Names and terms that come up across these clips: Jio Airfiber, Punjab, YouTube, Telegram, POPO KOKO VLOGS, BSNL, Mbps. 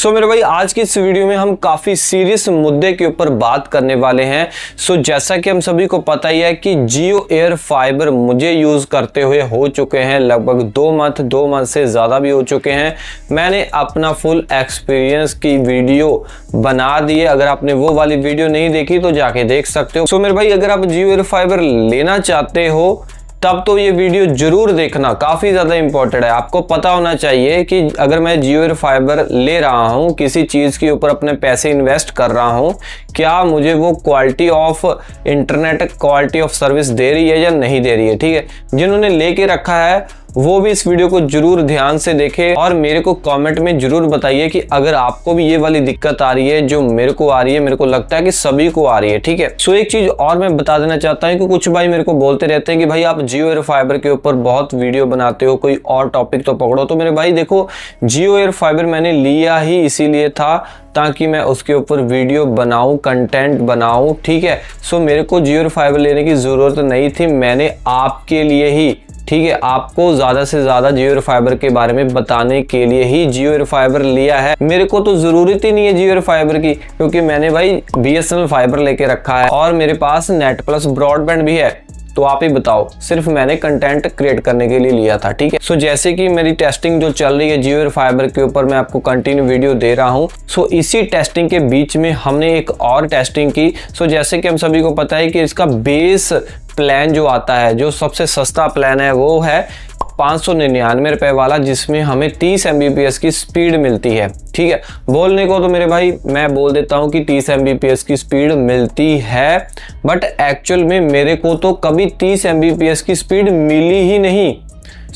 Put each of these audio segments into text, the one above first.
सो मेरे भाई आज की इस वीडियो में हम काफ़ी सीरियस मुद्दे के ऊपर बात करने वाले हैं। सो जैसा कि हम सभी को पता ही है कि जियो एयर फाइबर मुझे यूज़ करते हुए हो चुके हैं लगभग 2 महीने से ज़्यादा भी हो चुके हैं। मैंने अपना फुल एक्सपीरियंस की वीडियो बना दी है, अगर आपने वो वाली वीडियो नहीं देखी तो जाके देख सकते हो। सो मेरे भाई अगर आप जियो एयर फाइबर लेना चाहते हो तब तो ये वीडियो जरूर देखना, काफ़ी ज़्यादा इंपॉर्टेंट है। आपको पता होना चाहिए कि अगर मैं जियो एयर फाइबर ले रहा हूँ, किसी चीज़ के ऊपर अपने पैसे इन्वेस्ट कर रहा हूँ, क्या मुझे वो quality of internet, quality of service दे रही है या नहीं दे रही है। ठीक है, जिन्होंने लेके रखा है वो भी इस वीडियो को जरूर ध्यान से देखें और मेरे को कमेंट में जरूर बताइए कि अगर आपको भी ये वाली दिक्कत आ रही है जो मेरे को आ रही है, मेरे को लगता है कि सभी को आ रही है। ठीक है, सो एक चीज़ और मैं बता देना चाहता हूँ कि कुछ भाई मेरे को बोलते रहते हैं कि भाई आप जियो एयर फाइबर के ऊपर बहुत वीडियो बनाते हो, कोई और टॉपिक तो पकड़ो। तो मेरे भाई देखो, जियो एयर फाइबर मैंने लिया ही इसीलिए था ताकि मैं उसके ऊपर वीडियो बनाऊं, कंटेंट बनाऊं। ठीक है, सो मेरे को जियो एयर फाइबर लेने की ज़रूरत नहीं थी, मैंने आपके लिए ही, ठीक है, आपको ज़्यादा से ज़्यादा जियो एयर फाइबर के बारे में बताने के लिए ही जियो एयर फाइबर लिया है। मेरे को तो ज़रूरत ही नहीं है जियो एयर फाइबर की, क्योंकि मैंने भाई BSNL फाइबर लेके रखा है और मेरे पास नेट प्लस ब्रॉडबैंड भी है। तो आप ही बताओ, सिर्फ मैंने कंटेंट क्रिएट करने के लिए लिया था। ठीक है, सो जैसे कि मेरी टेस्टिंग जो चल रही है जियो एयर फाइबर के ऊपर, मैं आपको कंटिन्यू वीडियो दे रहा हूँ। सो इसी टेस्टिंग के बीच में हमने एक और टेस्टिंग की। सो जैसे कि हम सभी को पता है कि इसका बेस प्लान जो आता है, जो सबसे सस्ता प्लान है, वो है 599 रुपये वाला, जिसमें हमें 30 Mbps की स्पीड मिलती है। ठीक है, बोलने को तो मेरे भाई मैं बोल देता हूँ कि 30 Mbps की स्पीड मिलती है, बट एक्चुअल में मेरे को तो कभी 30 Mbps की स्पीड मिली ही नहीं।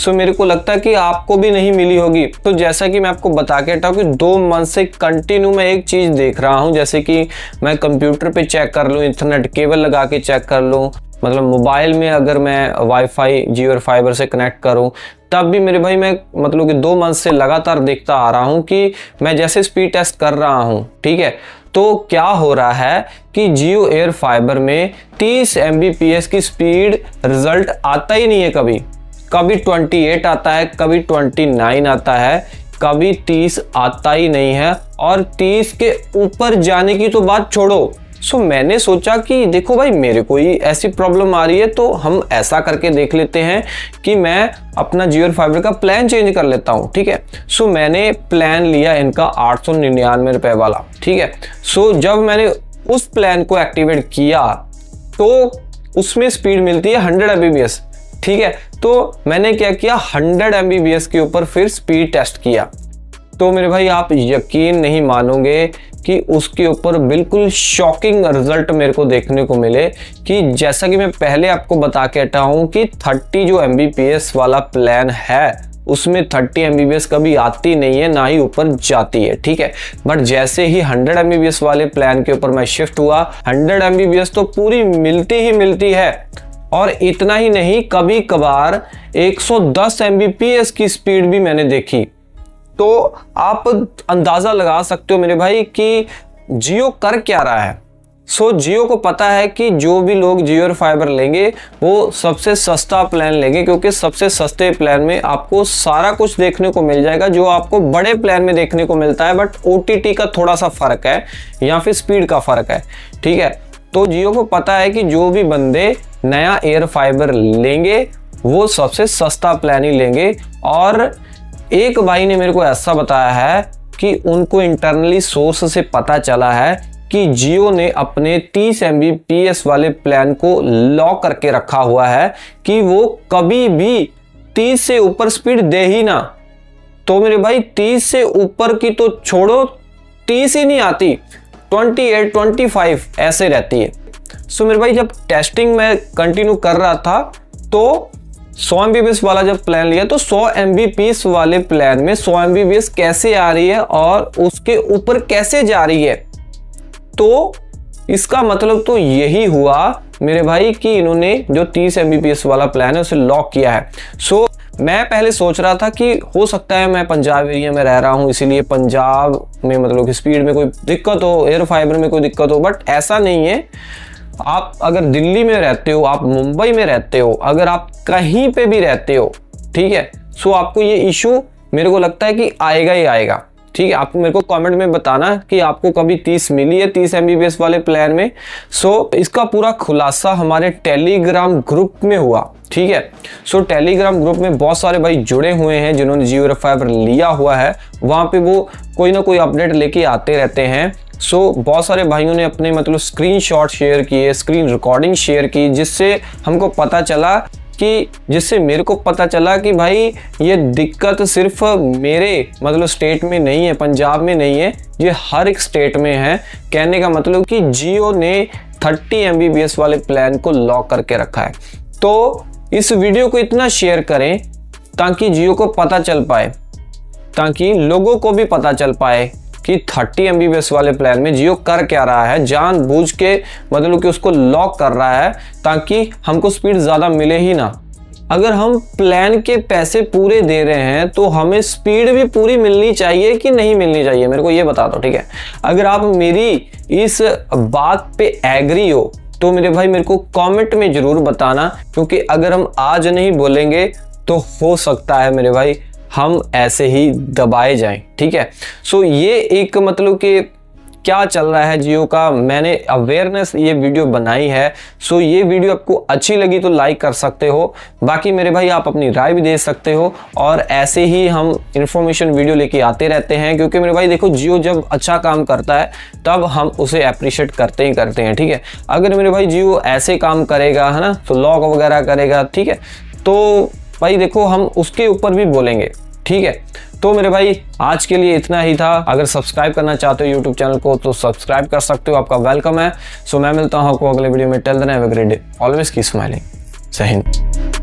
सो मेरे को लगता है कि आपको भी नहीं मिली होगी। तो जैसा कि मैं आपको बता के हटा हूँ कि 2 महीने से कंटिन्यू मैं एक चीज़ देख रहा हूँ, जैसे कि मैं कंप्यूटर पे चेक कर लूँ, इंटरनेट केबल लगा के चेक कर लूँ, मतलब मोबाइल में अगर मैं वाईफाई जियो एयर फाइबर से कनेक्ट करूं, तब भी मेरे भाई मैं मतलब कि 2 महीने से लगातार देखता आ रहा हूं कि मैं जैसे स्पीड टेस्ट कर रहा हूं। ठीक है, तो क्या हो रहा है कि जियो एयर फाइबर में 30 Mbps की स्पीड रिजल्ट आता ही नहीं है। कभी 28 आता है, कभी 29 आता है, कभी 30 आता ही नहीं है, और 30 के ऊपर जाने की तो बात छोड़ो। सो मैंने सोचा कि देखो भाई, मेरे को ही ऐसी प्रॉब्लम आ रही है, तो हम ऐसा करके देख लेते हैं कि मैं अपना जियो एयर फाइबर का प्लान चेंज कर लेता हूँ। ठीक है, सो मैंने प्लान लिया इनका 899 रुपये वाला। ठीक है, सो जब मैंने उस प्लान को एक्टिवेट किया तो उसमें स्पीड मिलती है 100 Mbps। ठीक है, तो मैंने क्या किया, 100 Mbps के ऊपर फिर स्पीड टेस्ट किया। तो मेरे भाई आप यकीन नहीं मानोगे कि उसके ऊपर बिल्कुल शॉकिंग रिजल्ट मेरे को देखने को मिले। कि जैसा कि मैं पहले आपको बता के हटा हूँ कि 30 जो Mbps वाला प्लान है उसमें 30 Mbps कभी आती नहीं है, ना ही ऊपर जाती है। ठीक है, बट जैसे ही 100 Mbps वाले प्लान के ऊपर मैं शिफ्ट हुआ, 100 Mbps तो पूरी मिलती ही मिलती है, और इतना ही नहीं कभी कभार 110 Mbps की स्पीड भी मैंने देखी। तो आप अंदाज़ा लगा सकते हो मेरे भाई कि जियो कर क्या रहा है। सो जियो को पता है कि जो भी लोग जियो एयर फाइबर लेंगे वो सबसे सस्ता प्लान लेंगे, क्योंकि सबसे सस्ते प्लान में आपको सारा कुछ देखने को मिल जाएगा जो आपको बड़े प्लान में देखने को मिलता है, बट OTT का थोड़ा सा फ़र्क है या फिर स्पीड का फ़र्क है। ठीक है, तो जियो को पता है कि जो भी बंदे नया एयर फाइबर लेंगे वो सबसे सस्ता प्लान ही लेंगे। और एक भाई ने मेरे को ऐसा बताया है कि उनको इंटरनली सोर्स से पता चला है कि जियो ने अपने 30 Mbps वाले प्लान को लॉक करके रखा हुआ है कि वो कभी भी 30 से ऊपर स्पीड दे ही ना। तो मेरे भाई 30 से ऊपर की तो छोड़ो, 30 ही नहीं आती, 28, 25 ऐसे रहती है। सो मेरे भाई जब टेस्टिंग में कंटिन्यू कर रहा था तो 100 Mbps वाला जब प्लान लिया तो 100 Mbps वाले प्लान में 100 Mbps कैसे आ रही है और उसके ऊपर कैसे जा रही है। तो इसका मतलब तो यही हुआ मेरे भाई कि इन्होंने जो 30 Mbps वाला प्लान है उसे लॉक किया है। सो मैं पहले सोच रहा था कि हो सकता है मैं पंजाब एरिया में रह रहा हूँ, इसीलिए पंजाब में मतलब कि स्पीड में कोई दिक्कत हो, एयर फाइबर में कोई दिक्कत हो, बट ऐसा नहीं है। आप अगर दिल्ली में रहते हो, आप मुंबई में रहते हो, अगर आप कहीं पे भी रहते हो, ठीक है, सो आपको ये इशू मेरे को लगता है कि आएगा ही आएगा। ठीक है। आपको मेरे को कमेंट में बताना कि आपको कभी 30 मिली है 30 एमबीपीएस वाले प्लान में। सो इसका पूरा खुलासा हमारे टेलीग्राम ग्रुप में हुआ, ठीक है। सो टेलीग्राम ग्रुप में बहुत सारे भाई जुड़े हुए हैं जिन्होंने जियो एयरफाइबर लिया हुआ है, वहाँ पे वो कोई ना कोई अपडेट लेके आते रहते हैं। सो बहुत सारे भाइयों ने अपने मतलब स्क्रीनशॉट शेयर किए, स्क्रीन रिकॉर्डिंग शेयर की, जिससे हमको पता चला कि जिससे मेरे को पता चला कि भाई ये दिक्कत सिर्फ मेरे मतलब स्टेट में नहीं है, पंजाब में नहीं है, ये हर एक स्टेट में है। कहने का मतलब कि जियो ने 30 एमबीपीएस वाले प्लान को लॉक करके रखा है। तो इस वीडियो को इतना शेयर करें ताकि जियो को पता चल पाए, ताकि लोगों को भी पता चल पाए कि 30 एमबीपीएस वाले प्लान में जियो कर क्या रहा है, जानबूझ के मतलब कि उसको लॉक कर रहा है ताकि हमको स्पीड ज़्यादा मिले ही ना। अगर हम प्लान के पैसे पूरे दे रहे हैं तो हमें स्पीड भी पूरी मिलनी चाहिए कि नहीं मिलनी चाहिए, मेरे को ये बता दो, ठीक है। अगर आप मेरी इस बात पे एग्री हो तो मेरे भाई मेरे को कॉमेंट में ज़रूर बताना, क्योंकि अगर हम आज नहीं बोलेंगे तो हो सकता है मेरे भाई हम ऐसे ही दबाए जाएं, ठीक है। सो ये एक मतलब कि क्या चल रहा है जियो का, मैंने अवेयरनेस ये वीडियो बनाई है। सो ये वीडियो आपको अच्छी लगी तो लाइक कर सकते हो, बाकी मेरे भाई आप अपनी राय भी दे सकते हो। और ऐसे ही हम इन्फॉर्मेशन वीडियो लेके आते रहते हैं, क्योंकि मेरे भाई देखो जियो जब अच्छा काम करता है तब हम उसे अप्रिशिएट करते ही करते हैं, ठीक है। अगर मेरे भाई जियो ऐसे काम करेगा है ना, तो लॉक वगैरह करेगा, ठीक है, तो भाई देखो हम उसके ऊपर भी बोलेंगे, ठीक है। तो मेरे भाई आज के लिए इतना ही था। अगर सब्सक्राइब करना चाहते हो YouTube चैनल को तो सब्सक्राइब कर सकते हो, आपका वेलकम है। सो मैं मिलता हूँ आपको अगले वीडियो में। Till then have a great day, always keep smiling. जय हिंद।